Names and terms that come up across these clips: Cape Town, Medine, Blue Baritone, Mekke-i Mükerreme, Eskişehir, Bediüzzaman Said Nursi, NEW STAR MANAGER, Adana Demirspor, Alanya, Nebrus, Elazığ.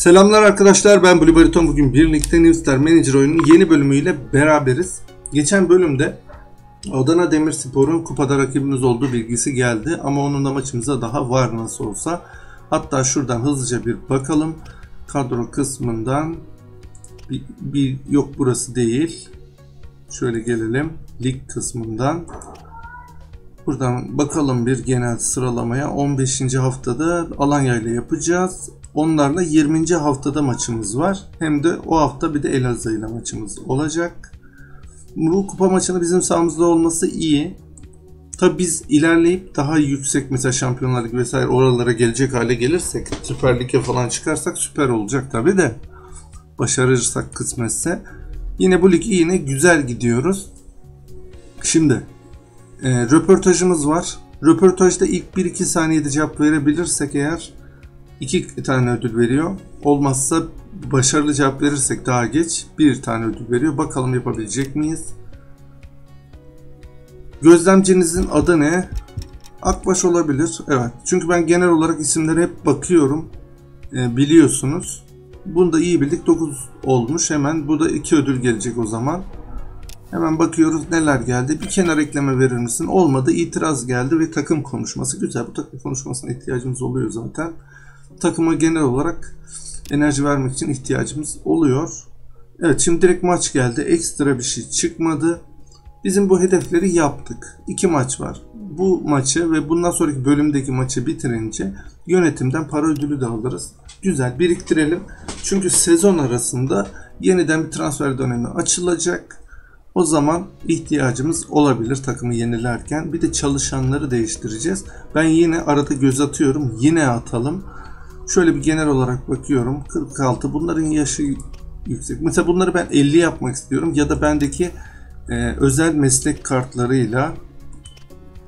Selamlar arkadaşlar, ben Blue Baritone. Bugün birlikte New Star Manager oyununun yeni bölümüyle beraberiz. Geçen bölümde Adana Demirspor'un kupada rakibimiz olduğu bilgisi geldi ama onun da maçımıza daha var nasıl olsa. Hatta şuradan hızlıca bir bakalım. Kadro kısmından yok, burası değil. Şöyle gelelim lig kısmından. Buradan bakalım bir genel sıralamaya. 15. haftada Alanya ile yapacağız. Onlarla 20. haftada maçımız var. Hem de o hafta bir de Elazığ ile maçımız olacak. Bu kupa maçının bizim sahamızda olması iyi. Tabi biz ilerleyip daha yüksek, mesela Şampiyonlar Ligi vesaire oralara gelecek hale gelirsek, Süper Lig'e falan çıkarsak süper olacak tabi de. Başarırsak kısmetse. Yine bu lig iyi, yine güzel gidiyoruz. Şimdi röportajımız var. Röportajda ilk 1-2 saniyede cevap verebilirsek eğer 2 tane ödül veriyor. Olmazsa başarılı cevap verirsek daha geç 1 tane ödül veriyor. Bakalım yapabilecek miyiz? Gözlemcinizin adı ne? Akbaş olabilir. Evet. Çünkü ben genel olarak isimlere hep bakıyorum. Biliyorsunuz. Bunu da iyi bildik. 9 olmuş hemen. Bu da 2 ödül gelecek o zaman. Hemen bakıyoruz neler geldi. Bir kenar ekleme verir misin? Olmadı. İtiraz geldi ve takım konuşması. Güzel. Bu takım konuşmasına ihtiyacımız oluyor zaten. Takıma genel olarak enerji vermek için ihtiyacımız oluyor. Evet, şimdi direkt maç geldi. Ekstra bir şey çıkmadı. Bizim bu hedefleri yaptık. 2 maç var. Bu maçı ve bundan sonraki bölümdeki maçı bitirince yönetimden para ödülü de alırız. Güzel, biriktirelim. Çünkü sezon arasında yeniden bir transfer dönemi açılacak. O zaman ihtiyacımız olabilir takımı yenilerken. Bir de çalışanları değiştireceğiz. Ben yine arada göz atıyorum. Yine atalım. Şöyle bir genel olarak bakıyorum. 46, bunların yaşı yüksek. Mesela bunları ben 50 yapmak istiyorum. Ya da bendeki özel meslek kartlarıyla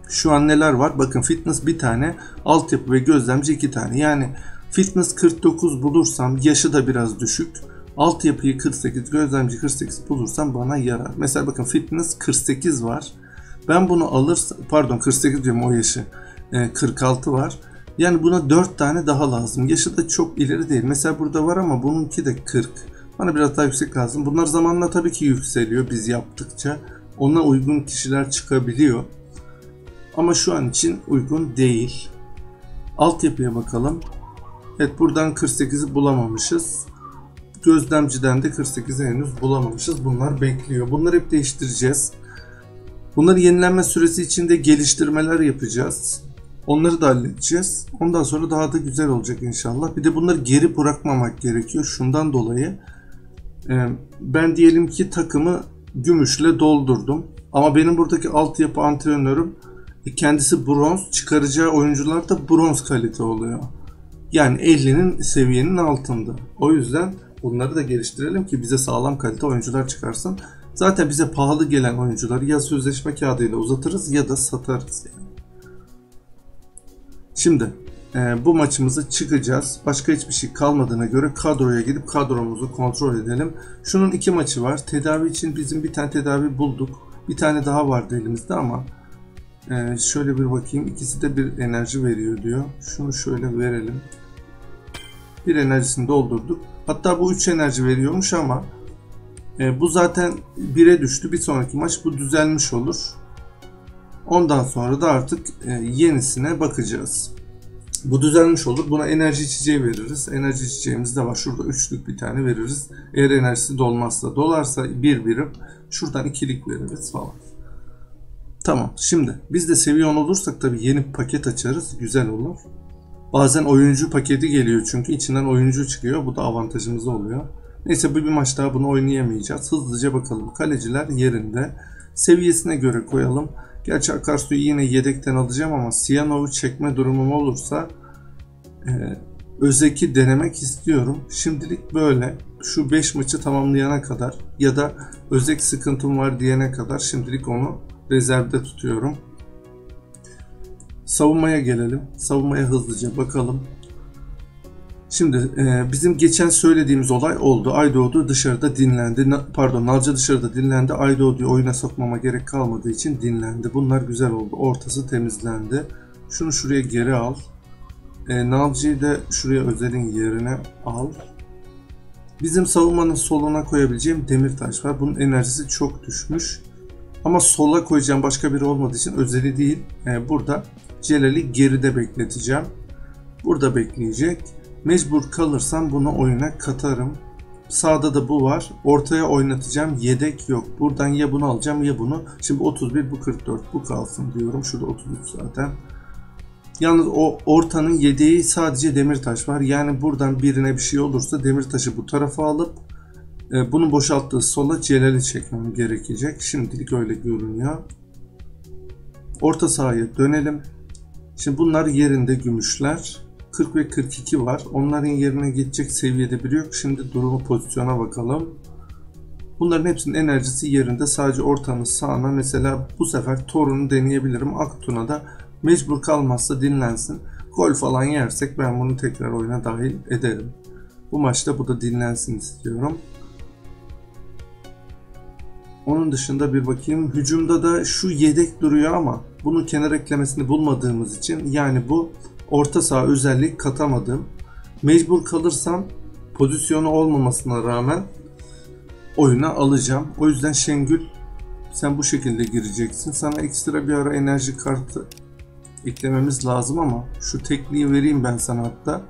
şu an neler var? Bakın fitness bir tane, altyapı ve gözlemci 2 tane. Yani fitness 49 bulursam, yaşı da biraz düşük. Altyapıyı 48, gözlemci 48 bulursam bana yarar. Mesela bakın fitness 48 var. Ben bunu alırsam, pardon 48 diyorum, o yaşı 46 var. Yani buna 4 tane daha lazım. Yaşı da çok ileri değil. Mesela burada var ama bununki de 40. Bana biraz daha yüksek lazım. Bunlar zamanla tabii ki yükseliyor biz yaptıkça. Ona uygun kişiler çıkabiliyor. Ama şu an için uygun değil. Altyapıya bakalım. Evet, buradan 48'i bulamamışız. Gözlemciden de 48'i henüz bulamamışız. Bunlar bekliyor. Bunları hep değiştireceğiz. Bunları yenilenme süresi içinde geliştirmeler yapacağız. Onları da halledeceğiz. Ondan sonra daha da güzel olacak inşallah. Bir de bunları geri bırakmamak gerekiyor. Şundan dolayı ben diyelim ki takımı gümüşle doldurdum. Ama benim buradaki altyapı antrenörüm kendisi bronz. Çıkaracağı oyuncular da bronz kalite oluyor. Yani 50'nin seviyenin altında. O yüzden bunları da geliştirelim ki bize sağlam kalite oyuncular çıkarsın. Zaten bize pahalı gelen oyuncuları ya sözleşme kağıdıyla uzatırız ya da satarız. Şimdi bu maçımıza çıkacağız. Başka hiçbir şey kalmadığına göre kadroya gidip kadromuzu kontrol edelim. Şunun 2 maçı var. Tedavi için bizim bir tane tedavi bulduk. Bir tane daha vardı elimizde ama şöyle bir bakayım. İkisi de bir enerji veriyor diyor. Şunu şöyle verelim. Bir enerjisini doldurduk. Hatta bu 3 enerji veriyormuş ama bu zaten 1'e düştü. Bir sonraki maç bu düzelmiş olur. Ondan sonra da artık yenisine bakacağız. Bu düzelmiş olur. Buna enerji içeceği veririz. Enerji içeceğimiz de var. Şurada 3'lük bir tane veririz. Eğer enerjisi dolmazsa, dolarsa bir birim. Şuradan 2'lik veririz falan. Tamam. Şimdi biz de seviye 10 olursak tabii yeni bir paket açarız. Güzel olur. Bazen oyuncu paketi geliyor çünkü içinden oyuncu çıkıyor. Bu da avantajımız oluyor. Neyse, bir maç daha bunu oynayamayacağız. Hızlıca bakalım. Kaleciler yerinde. Seviyesine göre koyalım. Gerçi Akarsu'yu yine yedekten alacağım ama Siyanov'u çekme durumum olursa Özek'i denemek istiyorum. Şimdilik böyle. Şu 5 maçı tamamlayana kadar ya da Özek sıkıntım var diyene kadar şimdilik onu rezervde tutuyorum. Savunmaya gelelim. Savunmaya hızlıca bakalım. Şimdi bizim geçen söylediğimiz olay oldu. Aydoğdu dışarıda dinlendi. Nalca dışarıda dinlendi. Aydoğdu'yu oyuna sokmama gerek kalmadığı için dinlendi. Bunlar güzel oldu. Ortası temizlendi. Şunu şuraya geri al. Nalca'yı da şuraya Özel'in yerine al. Bizim savunmanın soluna koyabileceğim Demirtaş var. Bunun enerjisi çok düşmüş. Ama sola koyacağım başka biri olmadığı için özeli değil. Yani burada Celal'i geride bekleteceğim. Burada bekleyecek. Mecbur kalırsam bunu oyuna katarım. Sağda da bu var. Ortaya oynatacağım. Yedek yok. Buradan ya bunu alacağım ya bunu. Şimdi 31, bu 44, bu kalsın diyorum. Şurada 33 zaten. Yalnız o ortanın yedeği sadece Demirtaş var. Yani buradan birine bir şey olursa Demirtaş'ı bu tarafa alıp bunun boşalttığı sola Celal'i çekmem gerekecek. Şimdilik öyle görünüyor. Orta sahaya dönelim. Şimdi bunlar yerinde gümüşler. 40 ve 42 var. Onların yerine geçecek seviyede biri yok. Şimdi durumu, pozisyona bakalım. Bunların hepsinin enerjisi yerinde. Sadece ortanın sağına mesela bu sefer Torun'u deneyebilirim. Aktun'a da mecbur kalmazsa dinlensin. Gol falan yersek ben bunu tekrar oyuna dahil ederim. Bu maçta bu da dinlensin istiyorum. Onun dışında bir bakayım. Hücumda da şu yedek duruyor ama bunun kenar eklemesini bulmadığımız için, yani bu orta saha özellik katamadım. Mecbur kalırsam pozisyonu olmamasına rağmen oyuna alacağım. O yüzden Şengül, sen bu şekilde gireceksin. Sana ekstra bir ara enerji kartı eklememiz lazım ama şu tekliği vereyim ben sana hatta.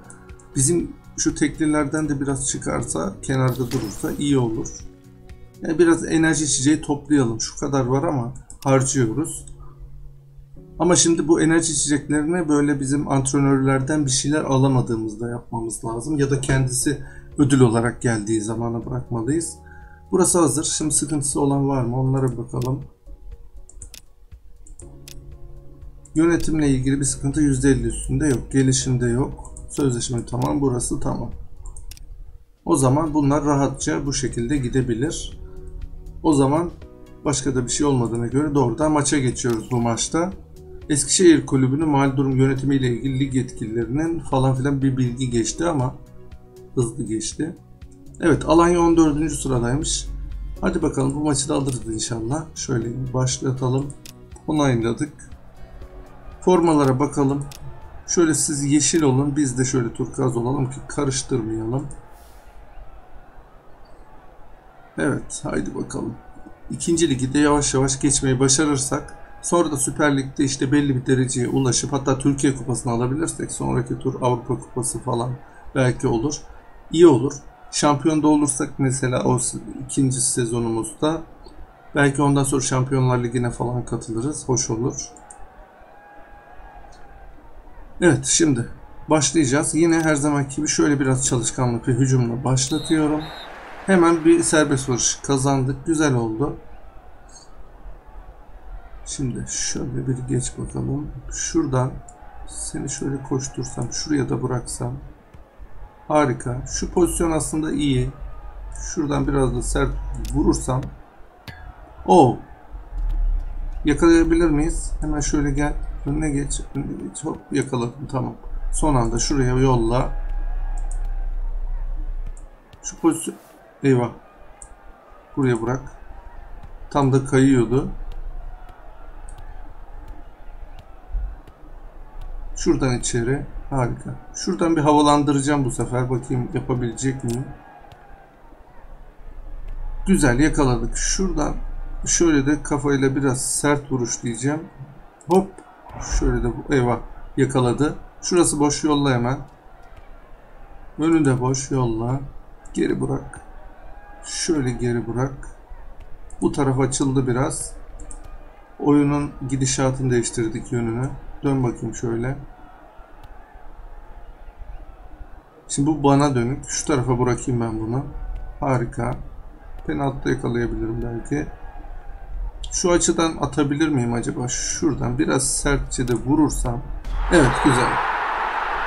Bizim şu teklilerden de biraz çıkarsa, kenarda durursa iyi olur. Yani biraz enerji içeceği toplayalım. Şu kadar var ama harcıyoruz. Ama şimdi bu enerji içeceklerini böyle bizim antrenörlerden bir şeyler alamadığımızda yapmamız lazım. Ya da kendisi ödül olarak geldiği zamana bırakmalıyız. Burası hazır. Şimdi sıkıntısı olan var mı? Onlara bakalım. Yönetimle ilgili bir sıkıntı %50 üstünde yok. Gelişimde yok. Sözleşme tamam. Burası tamam. O zaman bunlar rahatça bu şekilde gidebilir. O zaman başka da bir şey olmadığına göre doğrudan maça geçiyoruz bu maçta. Eskişehir Kulübü'nün mali durum yönetimiyle ilgili lig yetkililerinin falan filan bir bilgi geçti ama hızlı geçti. Evet, Alanya 14. sıradaymış. Hadi bakalım, bu maçı da alırız inşallah. Şöyle başlatalım. Onayladık. Formalara bakalım. Şöyle siz yeşil olun, biz de şöyle turkuaz olalım ki karıştırmayalım. Evet, haydi bakalım. İkinci ligi de yavaş yavaş geçmeyi başarırsak, sonra da Süper Lig'de işte belli bir dereceye ulaşıp hatta Türkiye Kupası'nı alabilirsek sonraki tur Avrupa Kupası falan belki olur. İyi olur. Şampiyon da olursak mesela o ikinci sezonumuzda belki ondan sonra Şampiyonlar Ligi'ne falan katılırız. Hoş olur. Evet, şimdi başlayacağız. Yine her zamanki gibi şöyle biraz çalışkanlık ve hücumla başlatıyorum. Hemen bir serbest vuruş kazandık. Güzel oldu. Şimdi şöyle bir geç bakalım. Şuradan seni şöyle koştursam, şuraya da bıraksam. Harika. Şu pozisyon aslında iyi. Şuradan biraz da sert vurursam. Oo. Yakalayabilir miyiz? Hemen şöyle gel. Önüne geç. Önüne geç. Hop, yakaladım. Tamam. Son anda şuraya yolla. Şu pozisyon. Eyvah. Buraya bırak. Tam da kayıyordu. Şuradan içeri. Harika. Şuradan bir havalandıracağım bu sefer. Bakayım yapabilecek miyim? Güzel, yakaladık. Şuradan şöyle de kafayla biraz sert vuruş diyeceğim. Hop. Şöyle de, eyvah, yakaladı. Şurası boş, yolla hemen. Önü de boş, yolla. Geri bırak. Şöyle geri bırak. Bu taraf açıldı biraz. Oyunun gidişatını değiştirdik, yönünü. Dön bakayım şöyle. Şimdi bu bana dönük. Şu tarafa bırakayım ben bunu. Harika. Penaltıda yakalayabilirim belki. Şu açıdan atabilir miyim acaba? Şuradan biraz sertçe de vurursam. Evet, güzel.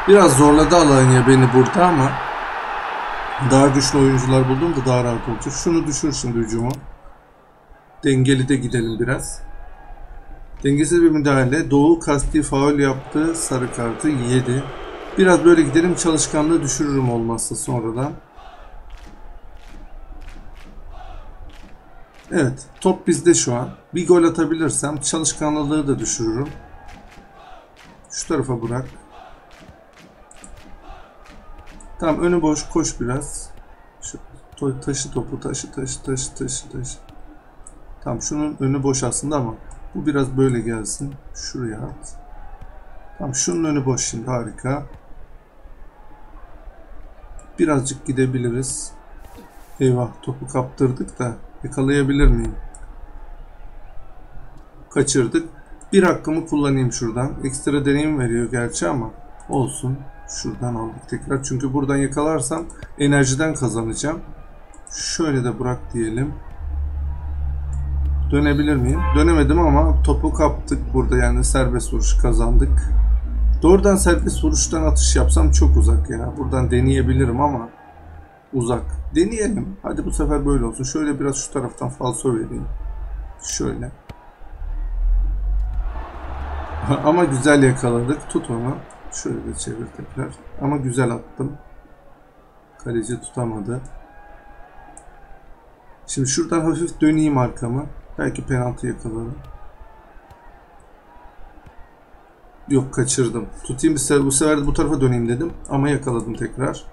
Biraz zorladı Alanya beni burada ama daha güçlü oyuncular buldum da daha rahat olacak. Şunu düşür şimdi hücumu. Dengeli de gidelim biraz. Dengesiz bir müdahale. Doğu kasti faul yaptı. Sarı kartı yedi. Biraz böyle gidelim. Çalışkanlığı düşürürüm olmazsa sonradan. Evet. Top bizde şu an. Bir gol atabilirsem çalışkanlığı da düşürürüm. Şu tarafa bırak. Tamam, önü boş, koş biraz. Şöyle Taşı topu, taşı. Tamam, şunun önü boş aslında ama bu biraz böyle gelsin. Şuraya at. Tamam, şunun önü boş şimdi, harika. Birazcık gidebiliriz. Eyvah, topu kaptırdık da yakalayabilir miyim? Kaçırdık. Bir hakkımı kullanayım şuradan. Ekstra deneyim veriyor gerçi ama olsun. Şuradan aldık tekrar. Çünkü buradan yakalarsam enerjiden kazanacağım. Şöyle de bırak diyelim. Dönebilir miyim? Dönemedim ama topu kaptık burada. Yani serbest vuruş kazandık. Doğrudan serbest vuruştan atış yapsam çok uzak ya. Buradan deneyebilirim ama uzak. Deneyelim. Hadi bu sefer böyle olsun. Şöyle biraz şu taraftan falso vereyim. Şöyle. Ama güzel yakaladık. Tut onu. Şöyle de çevir tekrar. Ama güzel attım. Kaleci tutamadı. Şimdi şuradan hafif döneyim arkamı. Belki penaltı yakalarım. Yok, kaçırdım. Tutayım bu sefer de bu tarafa döneyim dedim. Ama yakaladım tekrar.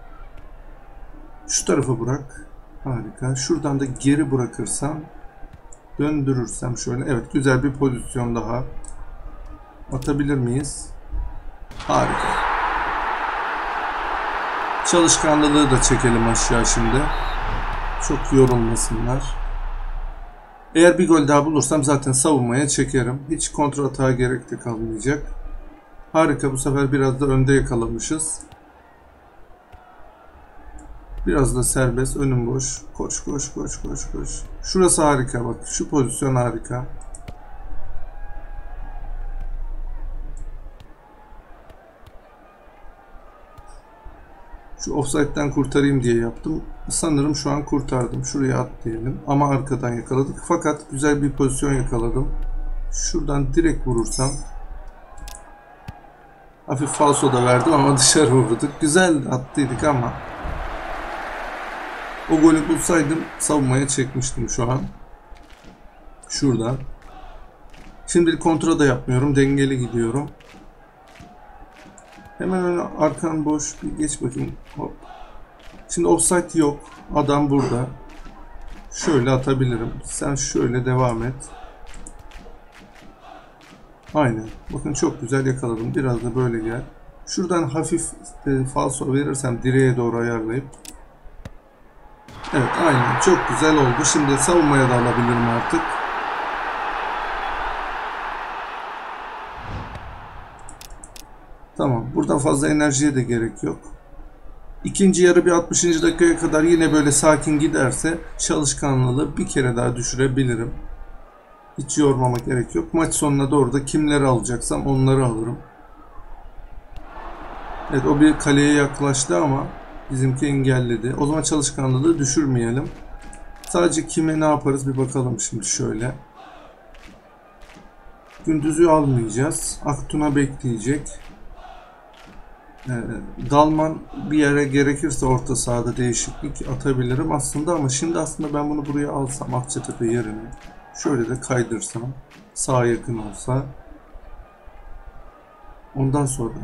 Şu tarafa bırak. Harika. Şuradan da geri bırakırsam. Döndürürsem şöyle. Evet, güzel bir pozisyon daha. Atabilir miyiz? Harika. Çalışkanlığı da çekelim aşağı şimdi. Çok yorulmasınlar. Eğer bir gol daha bulursam zaten savunmaya çekerim. Hiç kontra atağa gerek de kalmayacak. Harika, bu sefer biraz da önde yakalamışız. Biraz da serbest, önüm boş. Koş koş koş koş koş. Şurası harika bak. Şu pozisyon harika. Şu offside'den kurtarayım diye yaptım. Sanırım şu an kurtardım. Şuraya at diyelim. Ama arkadan yakaladık. Fakat güzel bir pozisyon yakaladım. Şuradan direkt vurursam. Hafif falso da verdim ama dışarı vurduk. Güzel attıydık ama. O golü bulsaydım savunmaya çekmiştim şu an. Şuradan. Şimdi kontra da yapmıyorum. Dengeli gidiyorum. Hemen öyle arkan boş. Bir geç bakayım. Hop. Şimdi offside yok. Adam burada. Şöyle atabilirim. Sen şöyle devam et. Aynen. Bakın çok güzel yakaladım. Biraz da böyle gel. Şuradan hafif falso verirsem direğe doğru ayarlayıp. Evet, aynen. Çok güzel oldu. Şimdi savunmaya da alabilirim artık. Tamam. Buradan fazla enerjiye de gerek yok. İkinci yarı bir 60. dakikaya kadar yine böyle sakin giderse çalışkanlığı bir kere daha düşürebilirim. Hiç yormama gerek yok. Maç sonuna doğru da kimleri alacaksam onları alırım. Evet, o bir kaleye yaklaştı ama bizimki engelledi. O zaman çalışkanlığı düşürmeyelim. Sadece kime ne yaparız bir bakalım şimdi şöyle. Gündüz'ü almayacağız. Aktun'a bekleyecek. Dalman bir yere gerekirse orta sahada değişiklik atabilirim aslında ama şimdi aslında ben bunu buraya alsam Akçatepe yerine şöyle de kaydırsam sağa yakın olsa, ondan sonra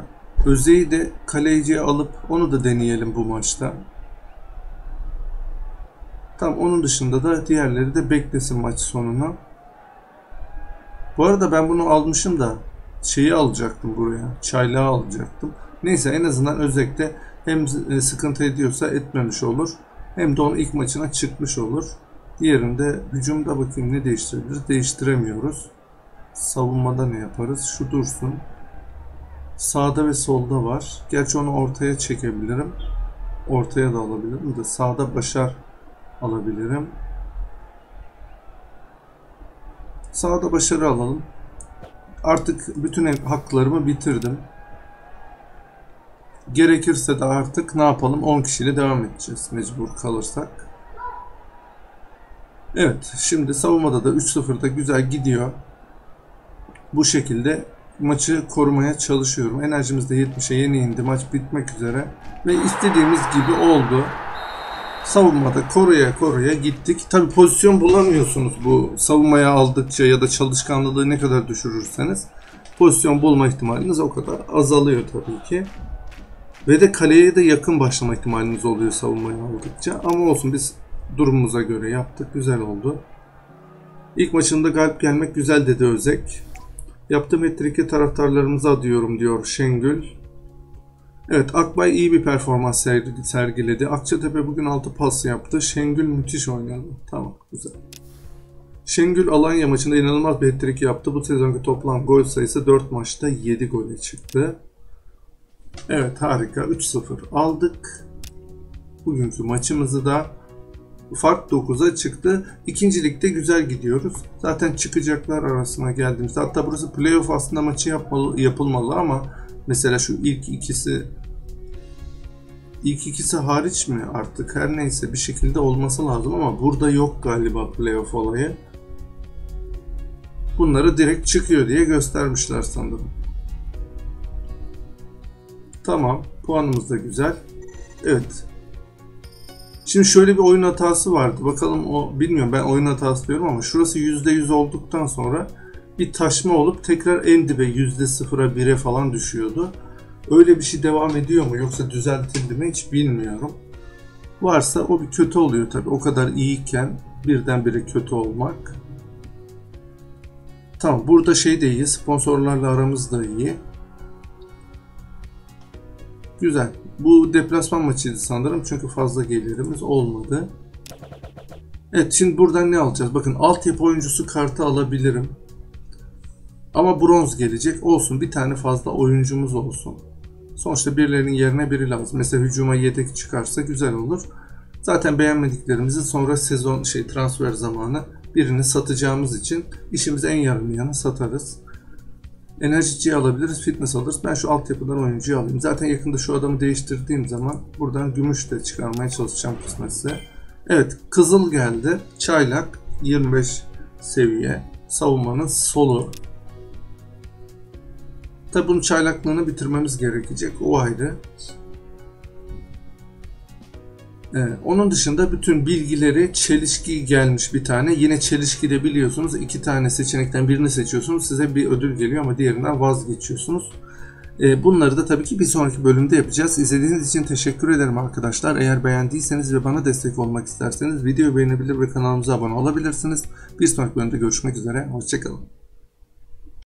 Özey'i de kaleciye alıp onu da deneyelim bu maçta. Tam onun dışında da diğerleri de beklesin maç sonuna. Bu arada ben bunu almışım da şeyi alacaktım buraya, çaylağı alacaktım. Neyse, en azından Özek'te hem sıkıntı ediyorsa etmemiş olur. Hem de onun ilk maçına çıkmış olur. Diğerinde hücumda bakayım ne değiştirebiliriz. Değiştiremiyoruz. Savunmada ne yaparız? Şu dursun. Sağda ve solda var. Gerçi onu ortaya çekebilirim. Ortaya da alabilirim de sağda Başar alabilirim. Sağda Başar'ı alalım. Artık bütün haklarımı bitirdim. Gerekirse de artık ne yapalım? 10 kişiyle devam edeceğiz mecbur kalırsak. Evet, şimdi savunmada da 3-0'da güzel gidiyor. Bu şekilde maçı korumaya çalışıyorum. Enerjimiz de 70'e yeni indi. Maç bitmek üzere. Ve istediğimiz gibi oldu. Savunmada koruya gittik. Tabi pozisyon bulamıyorsunuz bu savunmaya aldıkça ya da çalışkanlığı ne kadar düşürürseniz. Pozisyon bulma ihtimaliniz o kadar azalıyor tabii ki. Ve de kaleye de yakın başlama ihtimaliniz oluyor savunmaya aldıkça. Ama olsun, biz durumumuza göre yaptık. Güzel oldu. İlk maçında galip gelmek güzel dedi Özek. Yaptığım hat-trick'i taraftarlarımıza adıyorum diyor Şengül. Evet, Akbay iyi bir performans sergiledi. Akçatepe bugün 6 pas yaptı. Şengül müthiş oynadı. Tamam, güzel. Şengül Alanya maçında inanılmaz bir hat-trick yaptı. Bu sezonki toplam gol sayısı 4 maçta 7 gole çıktı. Evet, harika. 3-0 aldık. Bugünkü maçımızı da fark 9'a çıktı. İkinci ligde güzel gidiyoruz. Zaten çıkacaklar arasına geldiğimizde. Hatta burası playoff aslında maçı yapılmalı ama mesela şu ilk ikisi hariç mi artık, her neyse bir şekilde olması lazım ama burada yok galiba playoff olayı. Bunları direkt çıkıyor diye göstermişler sanırım. Tamam, puanımız da güzel. Evet. Şimdi şöyle bir oyun hatası vardı. Bakalım o, bilmiyorum, ben oyun hatası diyorum ama şurası %100 olduktan sonra bir taşma olup tekrar en dibe %0'a 1'e falan düşüyordu. Öyle bir şey devam ediyor mu yoksa düzeltildi mi hiç bilmiyorum. Varsa o bir kötü oluyor tabii. O kadar iyiyken birdenbire kötü olmak. Tamam, burada şey de iyi. Sponsorlarla aramız da iyi. Güzel. Bu deplasman maçıydı sanırım çünkü fazla gelirimiz olmadı. Evet, şimdi buradan ne alacağız? Bakın, altyapı oyuncusu kartı alabilirim. Ama bronz gelecek. Olsun, bir tane fazla oyuncumuz olsun. Sonuçta birilerinin yerine biri lazım. Mesela hücuma yedek çıkarsa güzel olur. Zaten beğenmediklerimizi sonra sezon transfer zamanı birini satacağımız için işimize en yaramayanı satarız. Enerjici alabiliriz, fitness alırız. Ben şu altyapıdan oyuncuyu alayım. Zaten yakında şu adamı değiştirdiğim zaman buradan gümüş de çıkarmaya çalışacağım kısmetse. Evet, kızıl geldi. Çaylak 25 seviye. Savunmanın solu. Tabi bunun çaylaklığını bitirmemiz gerekecek. O ayrı. Evet, onun dışında bütün bilgileri çelişki gelmiş bir tane. Yine çelişkide biliyorsunuz 2 tane seçenekten birini seçiyorsunuz. Size bir ödül geliyor ama diğerinden vazgeçiyorsunuz. Bunları da tabii ki bir sonraki bölümde yapacağız. İzlediğiniz için teşekkür ederim arkadaşlar. Eğer beğendiyseniz ve bana destek olmak isterseniz videoyu beğenebilir ve kanalımıza abone olabilirsiniz. Bir sonraki bölümde görüşmek üzere. Hoşçakalın.